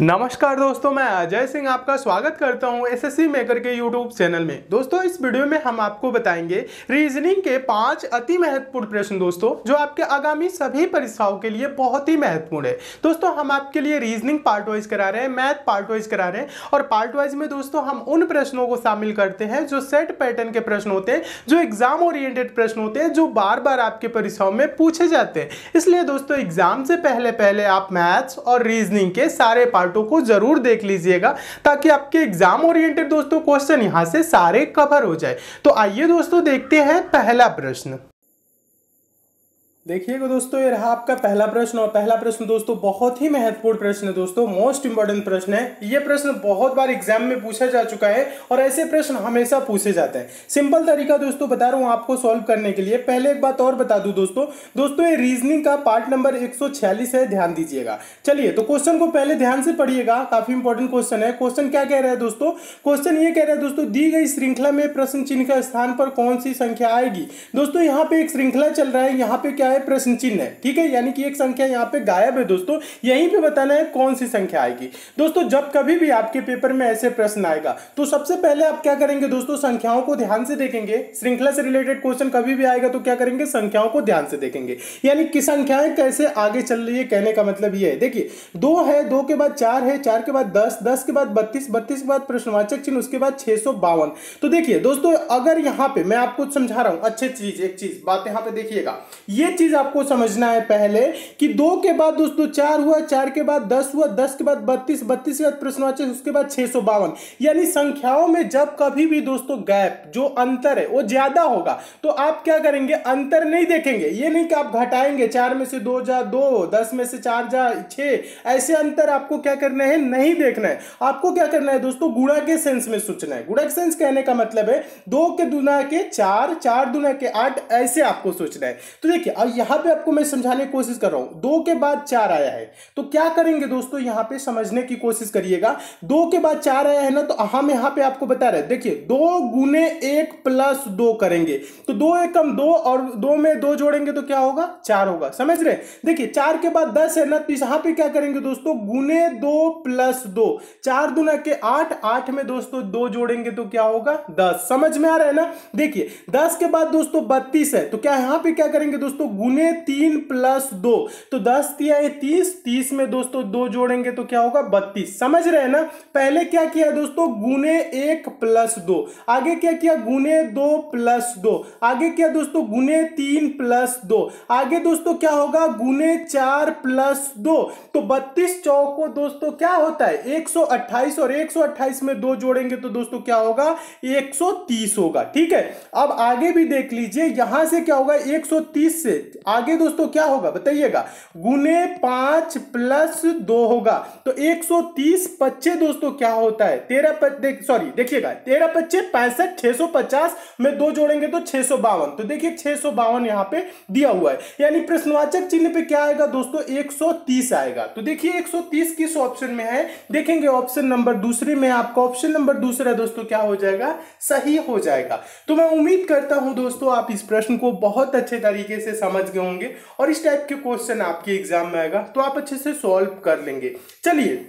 नमस्कार दोस्तों, मैं अजय सिंह आपका स्वागत करता हूं एसएससी मेकर के यूट्यूब चैनल में। दोस्तों, इस वीडियो में हम आपको बताएंगे रीजनिंग के 5 अति महत्वपूर्ण प्रश्न दोस्तों, जो आपके आगामी सभी परीक्षाओं के लिए बहुत ही महत्वपूर्ण है। दोस्तों, हम आपके लिए रीजनिंग पार्ट वाइज करा रहे हैं, मैथ पार्ट वाइज करा रहे हैं और पार्ट वाइज में दोस्तों हम उन प्रश्नों को शामिल करते हैं जो सेट पैटर्न के प्रश्न होते हैं, जो एग्जाम ओरिएंटेड प्रश्न होते हैं, जो बार बार आपके परीक्षाओं में पूछे जाते हैं। इसलिए दोस्तों, एग्जाम से पहले आप मैथ्स और रीजनिंग के सारे पार्टों को जरूर देख लीजिएगा, ताकि आपके एग्जाम ओरिएंटेड दोस्तों क्वेश्चन यहां से सारे कवर हो जाए। तो आइए दोस्तों देखते हैं पहला प्रश्न। देखिएगा दोस्तों, ये रहा आपका पहला प्रश्न। और पहला प्रश्न दोस्तों बहुत ही महत्वपूर्ण प्रश्न है दोस्तों, मोस्ट इंपॉर्टेंट प्रश्न है। ये प्रश्न बहुत बार एग्जाम में पूछा जा चुका है और ऐसे प्रश्न हमेशा पूछे जाते हैं। सिंपल तरीका दोस्तों बता रहा हूँ आपको सॉल्व करने के लिए। पहले एक बात और बता दूँ दोस्तों ये रीजनिंग का पार्ट नंबर 146 है, ध्यान दीजिएगा। चलिए तो क्वेश्चन को पहले ध्यान से पढ़िएगा, काफी इंपॉर्टेंट क्वेश्चन है। क्वेश्चन क्या कह रहा है दोस्तों? क्वेश्चन ये कह रहा है दोस्तों, दी गई श्रृंखला में प्रश्न चिन्ह के स्थान पर कौन सी संख्या आएगी। दोस्तों यहाँ पे एक श्रृंखला चल रहा है, यहाँ पे क्या प्रश्न चिन्ह है, ठीक है, यानी कि एक संख्या यहाँ पे गायब है दोस्तों, यहीं पे बताना है कौन सी संख्या आएगी। दोस्तों, जब कभी भी आपके पेपर में ऐसे प्रश्न आएगा तो सबसे पहले आप क्या करेंगे दोस्तों, संख्याओं को ध्यान से देखेंगे। श्रृंखला से रिलेटेड क्वेश्चन कभी भी आएगा तो क्या करेंगे, संख्याओं को ध्यान से देखेंगे, यानी कि संख्याएं कैसे आगे चल रही है। कहने का मतलब यह है, देखिए 2 है, 2 के बाद 4 है, 4 के बाद 10, 10 के बाद 32, 32 के बाद प्रश्नवाचक चिन्ह, उसके बाद 652। तो देखिए दोस्तों, अगर यहाँ पे मैं आपको समझा रहा हूं अच्छी चीज, एक चीज बात यहाँ पे देखिएगा, ये चीज आपको समझना है पहले कि 2 के बाद दोस्तों 4 हुआ, 4 के बाद 10 हुआ, 10 के बाद 32, 32 के बाद प्रश्नवाचक, उसके बाद 652। यानी संख्याओं में जब कभी भी दोस्तों गैप, जो अंतर है वो ज्यादा होगा तो आप क्या करेंगे, अंतर नहीं देखेंगे। ये नहीं कि आप घटाएंगे, 4 में से 2 जा 2, 10 में से 4 जा 6, ऐसे अंतर आपको क्या करना है, नहीं देखना है। आपको क्या करना है दोस्तों, गुणा के सेंस में सोचना है। गुणा के सेंस कहने का मतलब है 2 के दुना के 4, 4 दुना के 8, ऐसे आपको सोचना है। तो देखिए, अब यहां पे आपको मैं समझाने की कोशिश कर रहा हूं, 2 के बाद 4 आया है तो क्या करेंगे दोस्तों, यहां पे समझने की कोशिश करिएगा। 2 के बाद 4 आया है ना, तो हम यहां पे आपको बता रहे हैं, देखिए 2 गुने 1 प्लस 2 करेंगे तो 2 एकम 2 और 2 में 2 जोड़ेंगे तो क्या होगा, 4 होगा, समझ रहे। देखिए 4 के बाद 10 है ना, तो यहां पे क्या करेंगे दोस्तों, गुने 2 प्लस 2, 4 दुना के 8, 8 में दोस्तों 2 जोड़ेंगे तो क्या होगा, 10, समझ में आ रहा है ना। देखिए 10 के बाद दोस्तों 32 है तो क्या यहां पे क्या करेंगे दोस्तों, गुने 3 प्लस 2, तो 10 3 30, 30 में दोस्तों 2 जोड़ेंगे तो क्या होगा, 32, समझ रहे हैं ना। पहले क्या किया दोस्तों, गुने 1 प्लस 2, आगे क्या किया, गुने 2 प्लस 2, आगे किया दोस्तों, गुने 3 प्लस 2, आगे दोस्तों क्या होगा, गुने 4 प्लस 2। तो 32 चौको दोस्तों क्या होता है, 128, और 128 में 2 जोड़ेंगे तो दोस्तों क्या होगा, 130 होगा, ठीक है। अब आगे भी देख लीजिए, यहां से क्या होगा, 130 से आगे दोस्तों क्या होगा बताइएगा, गुने 5 प्लस 2 होगा। तो 130 पच्चे दोस्तों क्या होता है, 13 पच्चे 65, 650 में 2 जोड़ेंगे तो 652। तो देखिए 652 यहाँ पे दिया हुआ है, यानी प्रश्नवाचक चिन्ह पे क्या आएगा दोस्तों, 130 आएगा। तो देखिए 130 किस ऑप्शन में है, देखेंगे ऑप्शन नंबर दूसरे में। आपका ऑप्शन नंबर दूसरा दोस्तों क्या हो जाएगा, सही हो जाएगा। तो मैं उम्मीद करता हूं दोस्तों आप इस प्रश्न को बहुत अच्छे तरीके से समझ गए होंगे और इस टाइप के क्वेश्चन आपके एग्जाम में आएगा तो आप अच्छे से सॉल्व कर लेंगे। चलिए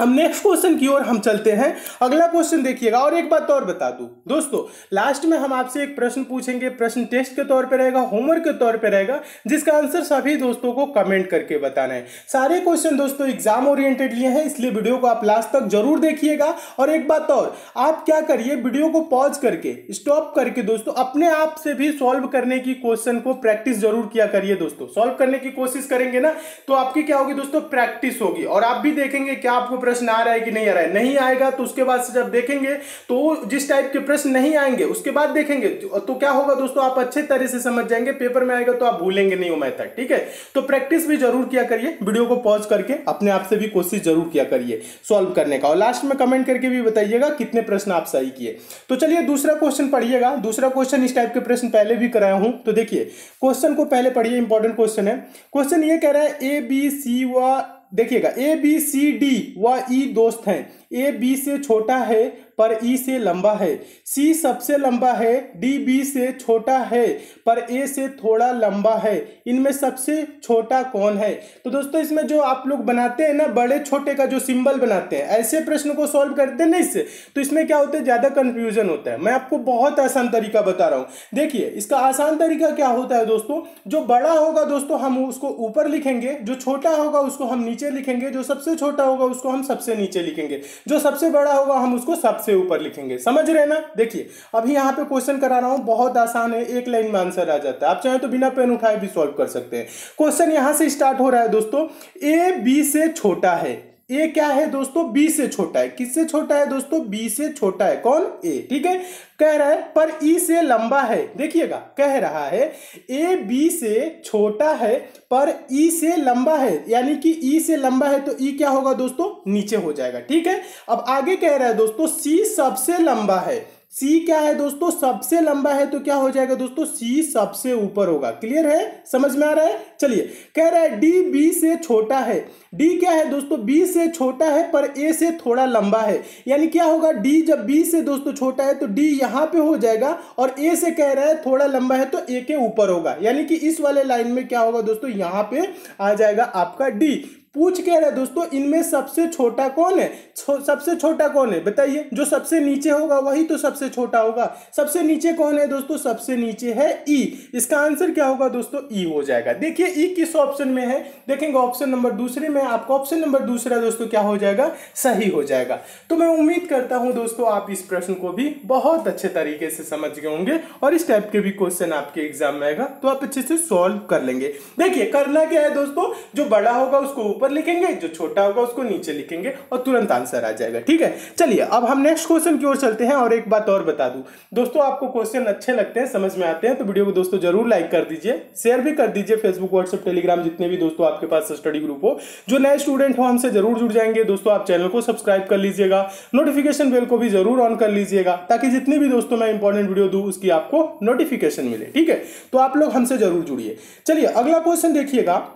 अब नेक्स्ट क्वेश्चन की ओर हम चलते हैं। अगला क्वेश्चन देखिएगा, और एक बात और बता दूं दोस्तों, लास्ट में हम आपसे एक प्रश्न पूछेंगे, प्रश्न टेस्ट के तौर पे रहेगा, होमवर्क के तौर पे रहेगा, जिसका आंसर सभी दोस्तों को कमेंट करके बताना है। सारे क्वेश्चन दोस्तों एग्जाम ओरिएंटेड लिए हैं, इसलिए वीडियो को आप लास्ट तक जरूर देखिएगा। और एक बात और, आप क्या करिए, वीडियो को पॉज करके, स्टॉप करके दोस्तों अपने आप से भी सॉल्व करने की क्वेश्चन को प्रैक्टिस जरूर किया करिए दोस्तों। सॉल्व करने की कोशिश करेंगे ना तो आपकी क्या होगी दोस्तों, प्रैक्टिस होगी और आप भी देखेंगे क्या आपको प्रश्न आ रहा है कि नहीं आ रहा है। नहीं आएगा तो उसके बाद से जब देखेंगे तो जिस टाइप के प्रश्न नहीं आएंगे उसके बाद देखेंगे तो क्या होगा दोस्तों, आप अच्छे तरह से समझ जाएंगे, पेपर में आएगा तो आप भूलेंगे नहीं वो मेथड, ठीक है। तो प्रैक्टिस भी जरूर किया करिए, वीडियो को पॉज करके अपने आप से भी कोशिश जरूर किया करिए सॉल्व करने का, और लास्ट में कमेंट करके भी बताइएगा कितने प्रश्न आप सही किए। तो चलिए दूसरा क्वेश्चन पढ़िएगा। दूसरा क्वेश्चन, इस टाइप के प्रश्न पहले भी कराया हूं, तो देखिए क्वेश्चन को पहले पढ़िए, इंपॉर्टेंट क्वेश्चन है। क्वेश्चन ये कह रहा है, ए बी सी व देखिएगा ए बी सी डी व ई दोस्त हैं, ए बी से छोटा है पर ई से लंबा है, सी सबसे लंबा है, डी बी से छोटा है पर ए से थोड़ा लंबा है, इनमें सबसे छोटा कौन है। तो दोस्तों इसमें जो आप लोग बनाते हैं ना बड़े छोटे का जो सिंबल बनाते हैं, ऐसे प्रश्न को सॉल्व करते हैं ना इससे, तो इसमें क्या होता है ज़्यादा कन्फ्यूजन होता है। मैं आपको बहुत आसान तरीका बता रहा हूँ, देखिए इसका आसान तरीका क्या होता है दोस्तों, जो बड़ा होगा दोस्तों हम उसको ऊपर लिखेंगे, जो छोटा होगा उसको हम नीचे लिखेंगे, जो सबसे छोटा होगा उसको हम सबसे नीचे लिखेंगे, जो सबसे बड़ा होगा हम उसको सबसे ऊपर लिखेंगे। समझ रहे हैं ना। देखिए अभी यहाँ पे क्वेश्चन करा रहा हूँ, बहुत आसान है, एक लाइन में आंसर आ जाता है, आप चाहे तो बिना पेन उठाए भी सॉल्व कर सकते हैं। क्वेश्चन यहाँ से स्टार्ट हो रहा है दोस्तों, ए बी से छोटा है, ए क्या है दोस्तों बी से छोटा है, किससे छोटा है दोस्तों बी से छोटा है, कौन ए, ठीक है। कह रहा है पर ई से लंबा है, देखिएगा कह रहा है ए बी से छोटा है पर ई से लंबा है, यानी कि ई से लंबा है तो ई क्या होगा दोस्तों नीचे हो जाएगा, ठीक है। अब आगे कह रहा है दोस्तों सी सबसे लंबा है, सी क्या है दोस्तों सबसे लंबा है तो क्या हो जाएगा दोस्तों सी सबसे ऊपर होगा, क्लियर है, समझ में आ रहा है। चलिए कह रहा है डी बी से छोटा है, डी क्या है दोस्तों बी से छोटा है पर ए से थोड़ा लंबा है, यानी क्या होगा डी जब बी से दोस्तों छोटा है तो डी यहाँ पे हो जाएगा और ए से कह रहा है थोड़ा लंबा है तो ए के ऊपर होगा, यानी कि इस वाले लाइन में क्या होगा दोस्तों यहाँ पे आ जाएगा आपका डी। पूछ कह रहा है दोस्तों इनमें सबसे छोटा कौन है, सबसे छोटा कौन है बताइए, जो सबसे नीचे होगा वही तो सबसे छोटा होगा, सबसे नीचे कौन है दोस्तों सबसे नीचे है ई, इसका आंसर क्या होगा दोस्तों ई हो जाएगा। देखिए ई किस ऑप्शन में है, देखेंगे ऑप्शन नंबर दूसरे में, आपका ऑप्शन नंबर दूसरा दोस्तों क्या हो जाएगा सही हो जाएगा। तो मैं उम्मीद करता हूँ दोस्तों आप इस प्रश्न को भी बहुत अच्छे तरीके से समझ गए होंगे और इस टाइप के भी क्वेश्चन आपके एग्जाम में आएगा तो आप अच्छे से सॉल्व कर लेंगे। देखिए करना क्या है दोस्तों, जो बड़ा होगा उसको लिखेंगे, जो छोटा होगा उसको नीचे लिखेंगे और तुरंत आंसर आ जाएगा, ठीक है। चलिए अब हम नेक्स्ट क्वेश्चन की ओर चलते हैं और एक बात और बता दूं दोस्तों, आपको क्वेश्चन अच्छे लगते हैं समझ में आते हैं तो वीडियो को दोस्तों जरूर लाइक कर दीजिए, शेयर भी कर दीजिए, फेसबुक व्हाट्सएप टेलीग्राम जितने भी दोस्तों आपके पास स्टडी ग्रुप हो, जो नए स्टूडेंट हो हमसे जरूर जुड़ जाएंगे दोस्तों। आप चैनल को सब्सक्राइब कर लीजिएगा, नोटिफिकेशन बेल को भी जरूर ऑन कर लीजिएगा ताकि जितने भी दोस्तों मैं इंपॉर्टेंट वीडियो दूं उसकी आपको नोटिफिकेशन मिले, ठीक है। तो आप लोग हमसे जरूर जुड़िए। चलिए अगला क्वेश्चन देखिएगा,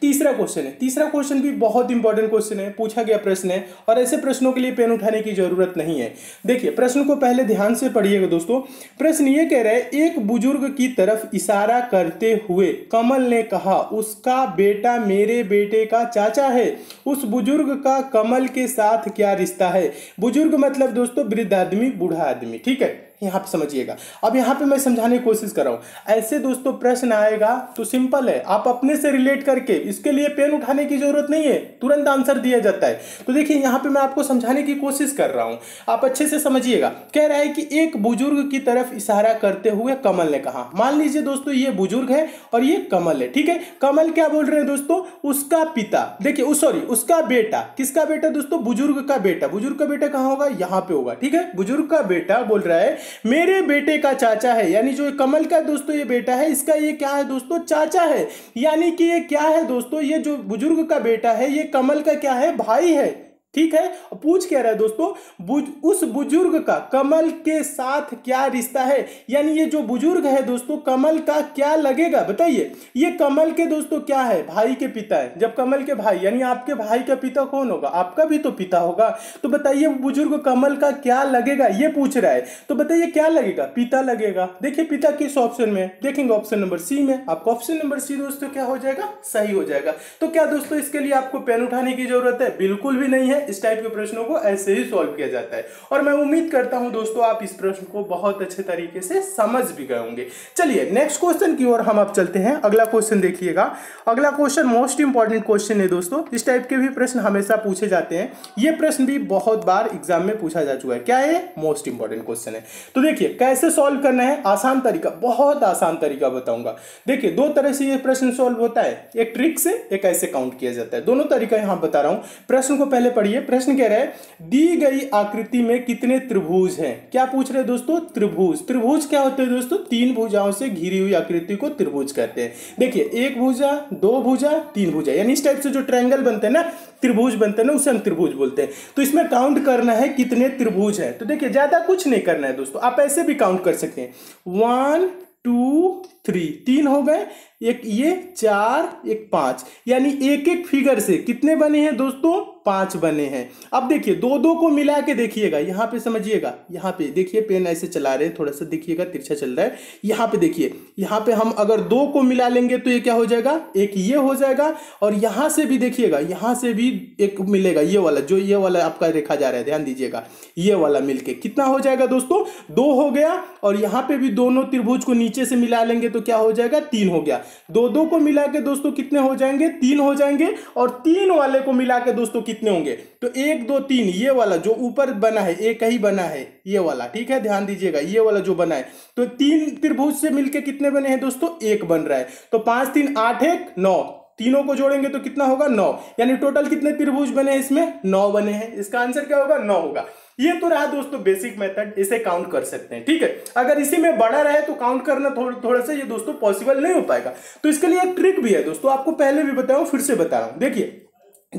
तीसरा क्वेश्चन है। तीसरा क्वेश्चन भी बहुत इंपॉर्टेंट क्वेश्चन है, पूछा गया प्रश्न है और ऐसे प्रश्नों के लिए पेन उठाने की जरूरत नहीं है। देखिए प्रश्न को पहले ध्यान से पढ़िएगा दोस्तों। प्रश्न ये कह रहा है एक बुजुर्ग की तरफ इशारा करते हुए कमल ने कहा उसका बेटा मेरे बेटे का चाचा है, उस बुजुर्ग का कमल के साथ क्या रिश्ता है। बुजुर्ग मतलब दोस्तों वृद्ध आदमी, बूढ़ा आदमी, ठीक है, यहाँ पे समझिएगा। अब यहाँ पे मैं समझाने की कोशिश कर रहा हूँ, ऐसे दोस्तों प्रश्न आएगा तो सिंपल है, आप अपने से रिलेट करके, इसके लिए पेन उठाने की जरूरत नहीं है, तुरंत आंसर दिया जाता है। तो देखिए यहाँ पे मैं आपको समझाने की कोशिश कर रहा हूँ, आप अच्छे से समझिएगा। कह रहा है कि एक बुजुर्ग की तरफ इशारा करते हुए कमल ने कहा, मान लीजिए दोस्तों ये बुजुर्ग है और ये कमल है, ठीक है। कमल क्या बोल रहे हैं दोस्तों, उसका पिता, देखिए सॉरी उसका बेटा, किसका बेटा दोस्तों बुजुर्ग का बेटा, बुजुर्ग का बेटा कहाँ होगा, यहाँ पे होगा, ठीक है। बुजुर्ग का बेटा बोल रहा है मेरे बेटे का चाचा है, यानी जो कमल का दोस्तों ये बेटा है, इसका ये क्या है दोस्तों चाचा है, यानी कि ये क्या है दोस्तों, ये जो बुजुर्ग का बेटा है ये कमल का क्या है भाई है, ठीक है। पूछ कह रहा है दोस्तों उस बुजुर्ग का कमल के साथ क्या रिश्ता है, यानी ये जो बुजुर्ग है दोस्तों कमल का क्या लगेगा बताइए, ये कमल के दोस्तों क्या है भाई के पिता है, जब कमल के भाई यानी आपके भाई का पिता कौन होगा, आपका भी तो पिता होगा, तो बताइए बुजुर्ग कमल का क्या लगेगा ये पूछ रहा है, तो बताइए क्या लगेगा, पिता लगेगा। देखिए पिता किस ऑप्शन में, देखेंगे ऑप्शन नंबर सी में, आपका ऑप्शन नंबर सी दोस्तों क्या हो जाएगा सही हो जाएगा। तो क्या दोस्तों इसके लिए आपको पेन उठाने की जरूरत है, बिल्कुल भी नहीं है। इस टाइप के प्रश्नों को ऐसे ही सॉल्व किया जाता है और मैं उम्मीद करता हूं दोस्तों आप इस प्रश्न को बहुत अच्छे तरीके से समझ भी गए होंगे। चलिए नेक्स्ट क्वेश्चन की ओर हम अब चलते हैं। अगला क्वेश्चन देखिएगा, अगला क्वेश्चन मोस्ट इंपॉर्टेंट क्वेश्चन है दोस्तों, इस टाइप के भी प्रश्न हमेशा पूछे जाते हैं, ये प्रश्न भी बहुत बार एग्जाम में पूछा जा चुका है, क्या है मोस्ट इंपॉर्टेंट क्वेश्चन है। तो देखिए कैसे सॉल्व करना है, आसान तरीका, बहुत आसान तरीका बताऊंगा। देखिए दो तरह से ये प्रश्न सॉल्व होता है, एक ट्रिक से एक ऐसे काउंट किया जाता है, दोनों तरीका यहां बता रहा हूं। प्रश्न को पहले पढ़िए। प्रश्न कह रहा है दी गई आकृति में कितने त्रिभुज हैं, क्या पूछ रहे हैं दोस्तों त्रिभुज। त्रिभुज क्या होते हैं दोस्तों, तीन भुजाओं से घिरी हुई आकृति को त्रिभुज कहते हैं। देखिए एक भुजा, दो भुजा, तीन भुजा, यानी इस टाइप से जो ट्रायंगल बनते हैं ना, त्रिभुज बनते हैं ना, उसे हम त्रिभुज बोलते हैं। तो इसमें काउंट करना है कितने त्रिभुज हैं। तो देखिए ज्यादा कुछ नहीं करना है दोस्तों, आप ऐसे भी काउंट कर सकते हैं 1 2 थ्री, तीन हो गए, एक ये चार, एक पांच, यानी एक एक फिगर से कितने बने हैं दोस्तों, पांच बने हैं। अब देखिए दो दो को मिला के देखिएगा, यहाँ पे समझिएगा, यहाँ पे देखिए पेन ऐसे चला रहे हैं, थोड़ा सा देखिएगा तिरछा चल रहा है, यहाँ पे देखिए, यहाँ पे हम अगर दो को मिला लेंगे तो ये क्या हो जाएगा, एक ये हो जाएगा, और यहाँ से भी देखिएगा, यहाँ से भी एक मिलेगा, ये वाला जो ये वाला आपका देखा जा रहा है, ध्यान दीजिएगा, ये वाला मिलके कितना हो जाएगा दोस्तों, दो हो गया, और यहाँ पे भी दोनों त्रिभुज को नीचे से मिला लेंगे तो क्या हो जाएगा, तीन हो गया। दो दो को मिला के दोस्तों कितने हो जाएंगे, तीन हो जाएंगे, और तीन वाले को मिला के दोस्तों कितने होंगे, तो एक दो तीन, ये वाला जो ऊपर बना है एक ही बना है ये वाला, ठीक है, ध्यान दीजिएगा, ये वाला जो बना है, तो तीन त्रिभुज से मिलके कितने बने हैं दोस्तों, एक बन रहा है, तो पांच तीन आठ, एक नौ, तीनों को जोड़ेंगे तो कितना होगा, नौ, यानी टोटल कितने त्रिभुज बने हैं इसमें, नौ बने हैं, इसका आंसर क्या होगा, नौ होगा। ये तो रहा दोस्तों बेसिक मेथड, इसे काउंट कर सकते हैं, ठीक है, अगर इसी में बड़ा रहे तो काउंट करना थोड़ा सा ये दोस्तों पॉसिबल नहीं हो पाएगा। तो इसके लिए एक ट्रिक भी है दोस्तों, आपको पहले भी बताया हूं फिर से बता रहा हूं, देखिए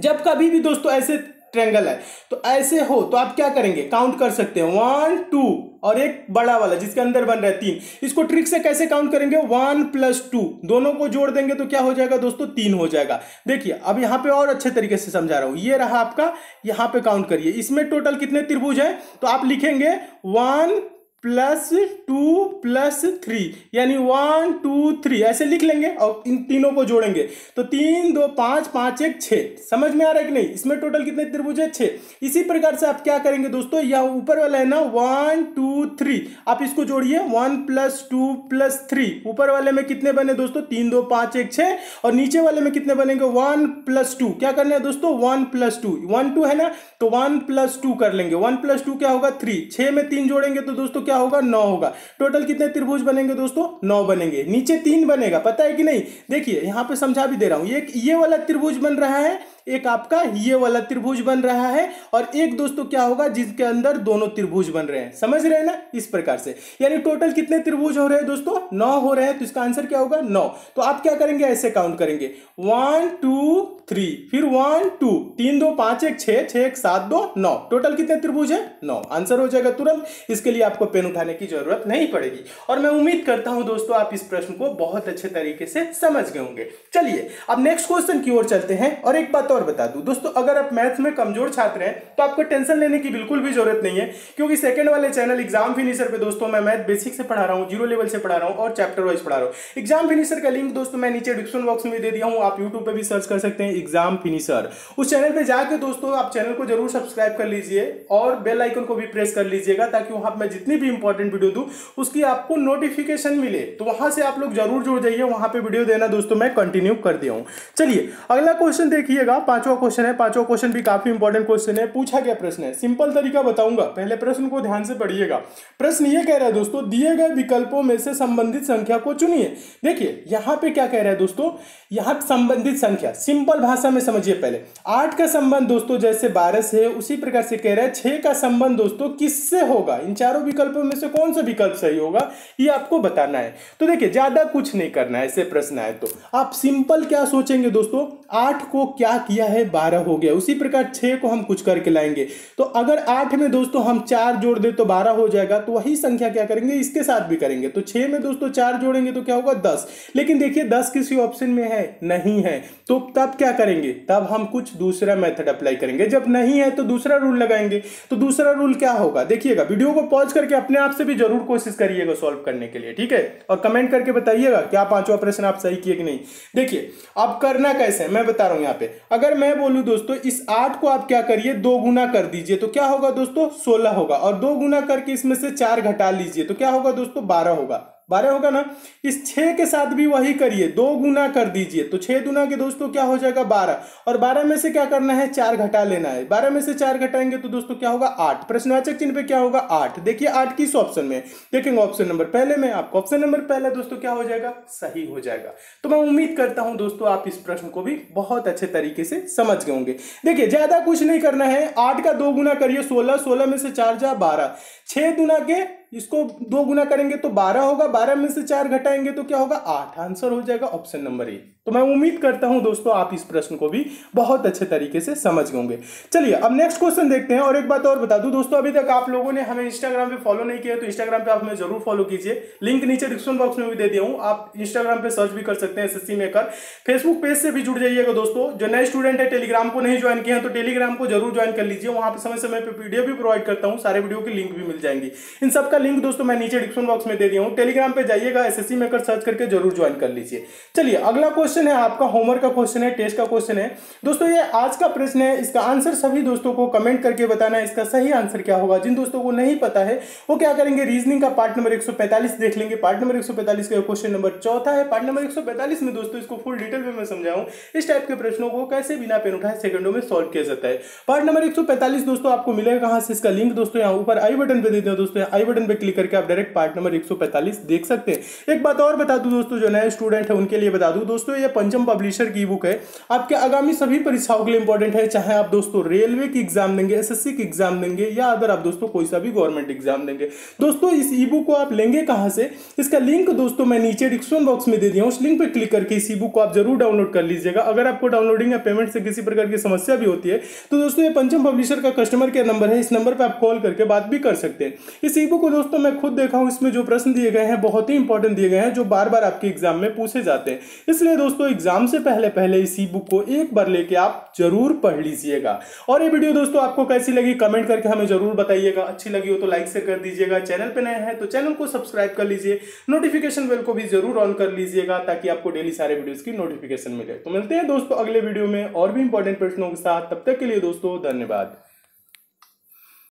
जब कभी भी दोस्तों ऐसे ट्रायंगल है तो ऐसे हो तो आप क्या करेंगे, काउंट कर सकते हैं, वन टू, और एक बड़ा वाला जिसके अंदर बन रहा है तीन, इसको ट्रिक से कैसे काउंट करेंगे, वन प्लस टू, दोनों को जोड़ देंगे तो क्या हो जाएगा दोस्तों, तीन हो जाएगा। देखिए अब यहाँ पे और अच्छे तरीके से समझा रहा हूँ, ये रहा आपका, यहाँ पे काउंट करिए, इसमें टोटल कितने त्रिभुज है, तो आप लिखेंगे one plus two plus three, यानी वन टू थ्री ऐसे लिख लेंगे, और इन तीनों को जोड़ेंगे तो तीन दो पाँच, पाँच एक छः, समझ में आ रहा है कि नहीं, इसमें टोटल कितने त्रिभुज है, छः। इसी प्रकार से आप क्या करेंगे दोस्तों, यह ऊपर वाला है ना, वन टू थ्री, आप इसको जोड़िए, one plus two plus three, ऊपर वाले में कितने बने दोस्तों, तीन दो पाँच एक छः, और नीचे वाले में कितने बनेंगे, वन प्लस टू, क्या करना है दोस्तों, one plus two, one two है ना, तो वन प्लस टू कर लेंगे, वन प्लस टू क्या होगा, थ्री, छः में तीन जोड़ेंगे तो दोस्तों क्या होगा, नौ होगा। टोटल कितने त्रिभुज बनेंगे दोस्तों, नौ बनेंगे, नीचे तीन बनेगा, पता है कि नहीं। देखिए यहां पे समझा भी दे रहा हूं, ये वाला त्रिभुज बन रहा है, एक आपका ये वाला त्रिभुज बन रहा है, और एक दोस्तों क्या होगा जिसके अंदर दोनों त्रिभुज बन रहे हैं, समझ रहे हैं ना, इस प्रकार से, यानी टोटल कितने त्रिभुज हो रहे हैं दोस्तों, नौ हो रहे हैं, तो इसका आंसर क्या होगा, नौ। तो आप क्या करेंगे, ऐसे काउंट करेंगे, वन टू थ्री, फिर वन टू, तीन दो पांच एक छः, छः एक सात, दो नौ, टोटल कितने त्रिभुज है, नौ, आंसर हो जाएगा तुरंत। इसके लिए आपको पेन उठाने की जरूरत नहीं पड़ेगी, और मैं उम्मीद करता हूं दोस्तों आप इस प्रश्न को बहुत अच्छे तरीके से समझ गए होंगे। चलिए अब नेक्स्ट क्वेश्चन की ओर चलते हैं, और एक बात और बता दूं दोस्तों, अगर आप मैथ में कमजोर छात्र हैं तो आपको टेंशन लेने की बिल्कुल भी जरूरत नहीं है, क्योंकि सेकंड वाले चैनल एग्जाम फिनिशर पे दोस्तों मैं मैथ बेसिक से पढ़ा रहा हूं, जीरो लेवल से पढ़ा रहा हूं, और चैप्टर वाइज पढ़ा रहा हूं। एग्जाम फिनिशर का लिंक दोस्तों मैं नीचे डिस्क्रिप्शन बॉक्स में दे दिया हूं, आप यूट्यूब पर भी सर्च कर सकते हैं एग्जाम फिनिशर, उस चैनल पर जाकर दोस्तों आप चैनल को जरूर सब्सक्राइब कर लीजिए, और बेल आइकन को भी प्रेस कर लीजिएगा, ताकि वहां मैं जितनी भी इंपॉर्टेंट वीडियो दूं उसकी आपको नोटिफिकेशन मिले, तो वहां से आप लोग जरूर जुड़ जाइए, वहां पे वीडियो देना दोस्तों मैं कंटिन्यू कर दिया हूं। चलिए अगला क्वेश्चन देखिएगा, पांचवा क्वेश्चन है, पांचवा क्वेश्चन भी काफी इंपॉर्टेंट क्वेश्चन है, पूछा गया प्रश्न है, सिंपल तरीका बताऊंगा, पहले प्रश्न को ध्यान से पढ़िएगा। प्रश्न ये कह रहा है दोस्तों, दिए गए विकल्पों में से संबंधित संख्या को चुनिए। देखिए यहाँ पे क्या कह रहा है दोस्तों, यहाँ संबंधित संख्या, सिंपल भाषा में समझिए, पहले 8 का संबंध दोस्तों जैसे 12 से है, उसी प्रकार से कह रहा है 6 का संबंध दोस्तों किससे होगा, इन चारों विकल्पों में से कौन सा विकल्प सही होगा, ये आपको बताना है। तो देखिए ज्यादा कुछ नहीं करना है, ऐसे प्रश्न आए तो आप सिंपल क्या सोचेंगे दोस्तों, 8 को क्या किया है, 12 हो गया, उसी प्रकार 6 को हम कुछ करके लाएंगे, तो अगर 8 में दोस्तों हम 4 जोड़ दे तो 12 हो जाएगा, तो वही संख्या क्या करेंगे इसके साथ भी करेंगे, तो 6 में दोस्तों 4 जोड़ेंगे तो क्या होगा 10, लेकिन देखिए 10 किसी ऑप्शन में है नहीं है, तो तब क्या करेंगे, तब हम कुछ दूसरा मेथड अप्लाई करेंगे, जब नहीं है तो दूसरा रूल लगाएंगे। तो दूसरा रूल क्या होगा, देखिएगा वीडियो को पॉज करके अपने आप से भी जरूर कोशिश करिएगा सॉल्व करने के लिए, ठीक है, और कमेंट करके बताइएगा क्या पांचवा प्रश्न आप सही किए कि नहीं। देखिए अब करना कैसे मैं बता रहा हूं, यहाँ पे अगर मैं बोलूं दोस्तों इस 8 को आप क्या करिए, 2 गुना कर दीजिए तो क्या होगा दोस्तों 16 होगा, और 2 गुना करके इसमें से 4 घटा लीजिए तो क्या होगा दोस्तों 12 होगा, 12 होगा ना। इस 6 के साथ भी वही करिए, 2 गुना कर दीजिए तो 6 दुना के दोस्तों क्या हो जाएगा 12, और 12 में से क्या करना है 4 घटा लेना है, 12 में से 4 घटाएंगे तो दोस्तों क्या होगा 8, प्रश्नवाचक चिन्ह पे क्या होगा 8। देखिए 8 किस ऑप्शन में, देखेंगे ऑप्शन नंबर पहले में, आपको ऑप्शन नंबर पहला दोस्तों क्या हो जाएगा सही हो जाएगा। तो मैं उम्मीद करता हूं दोस्तों आप इस प्रश्न को भी बहुत अच्छे तरीके से समझ गए होंगे। देखिए ज्यादा कुछ नहीं करना है, 8 का 2 गुना करिए 16, 16 में से 4 जा 12, 6 दुना के इसको 2 गुना करेंगे तो 12 होगा, 12 में से 4 घटाएंगे तो क्या होगा 8, आंसर हो जाएगा ऑप्शन नंबर 1। तो मैं उम्मीद करता हूं दोस्तों आप इस प्रश्न को भी बहुत अच्छे तरीके से समझ गए होंगे। चलिए अब नेक्स्ट क्वेश्चन देखते हैं। और एक बात और बता दूं दोस्तों, अभी तक आप लोगों ने हमें इंस्टाग्राम पे फॉलो नहीं किया तो इंस्टाग्राम पे आप हमें जरूर फॉलो कीजिए, लिंक नीचे डिस्क्रिप्शन बॉक्स में भी दे दिया हूं, आप इंस्टाग्राम पे सर्च भी कर सकते हैं एसएससी मेकर। फेसबुक पेज से भी जुड़ जाइएगा दोस्तों, जो नए स्टूडेंट है टेलीग्राम को नहीं ज्वाइन किया है तो टेलीग्राम को जरूर ज्वाइन कर लीजिए, वहां पर समय समय पर वीडियो भी प्रोवाइड करता हूँ, सारे वीडियो की लिंक भी मिल जाएंगी। इन सबका लिंक दोस्तों मैं नीचे डिस्क्रिप्शन बॉक्स में दे दिया हूँ, टेलीग्राम पे जाइएगा एसएससी मेकर सर्च करके जरूर ज्वाइन कर लीजिए। चलिए अगला क्वेश्चन है आपका, होमवर्क का क्वेश्चन है, टेस्ट का क्वेश्चन है दोस्तों, ये आज का प्रश्न है, इसका आंसर सभी दोस्तों को कमेंट करके बताना है इसका सही आंसर क्या होगा। जिन दोस्तों को नहीं पता है वो क्या करेंगे, रीजनिंग का पार्ट नंबर 145 देख लेंगे, पार्ट नंबर 145 का क्वेश्चन नंबर चौथा है। पार्ट नंबर 145 में दोस्तों इसको फुल डिटेल में मैं समझाऊं, इस टाइप के प्रश्नों को कैसे बिना पेन उठाए सेकंडों में सॉल्व किया जाता है। पार्ट नंबर 145 दोस्तों आपको मिलेगा कहां से, इसका लिंक दोस्तों यहाँ ऊपर आई बटन पे दे देना दोस्तों, आई बटन पे क्लिक करके आप डायरेक्ट पार्ट नंबर 145 देख सकते हैं। एक बात और बता दूं दोस्तों, जो नए स्टूडेंट है उनके लिए बता दूं दोस्तों, ये पंचम पब्लिशर की बुक है, आपके आगामी सभी परीक्षाओं के लिए इंपॉर्टेंट है, चाहे आप दोस्तों रेलवे की एग्जाम देंगे, एसएससी की एग्जाम देंगे या अदर आप दोस्तों कोई सा भी गवर्नमेंट एग्जाम देंगे। दोस्तों इस ई बुक को आप लेंगे कहां से, इसका लिंक दोस्तों मैं नीचे डिस्क्रिप्शन बॉक्स में दे दिया हूं, उस लिंक पर क्लिक करके इस ई बुक को आप जरूर डाउनलोड कर लीजिएगा। अगर आपको डाउनलोडिंग या पेमेंट से किसी प्रकार की समस्या भी होती है तो दोस्तों ये पंचम पब्लिशर का कस्टमर केयर नंबर है, इस नंबर पर आप कॉल करके बात भी कर सकते हैं। इस ई बुक को दोस्तों मैं खुद देखा हूं, इसमें जो प्रश्न दिए गए हैं बहुत ही इंपॉर्टेंट दिए गए हैं, जो बार बार आपके एग्जाम में पूछे जाते हैं, इसलिए दोस्तों एग्जाम से पहले इस ई बुक को एक बार लेके आप जरूर पढ़ लीजिएगा। और ये वीडियो दोस्तों आपको कैसी लगी कमेंट करके हमें जरूर बताइएगा, अच्छी लगी हो तो लाइक शेयर कर दीजिएगा, चैनल पे नए हैं तो चैनल को सब्सक्राइब कर लीजिए, नोटिफिकेशन बेल को भी जरूर ऑन कर लीजिएगा ताकि आपको डेली सारे वीडियोस की नोटिफिकेशन मिले। तो मिलते हैं दोस्तों अगले वीडियो में और भी इंपॉर्टेंट प्रश्नों के साथ, तब तक के लिए दोस्तों धन्यवाद।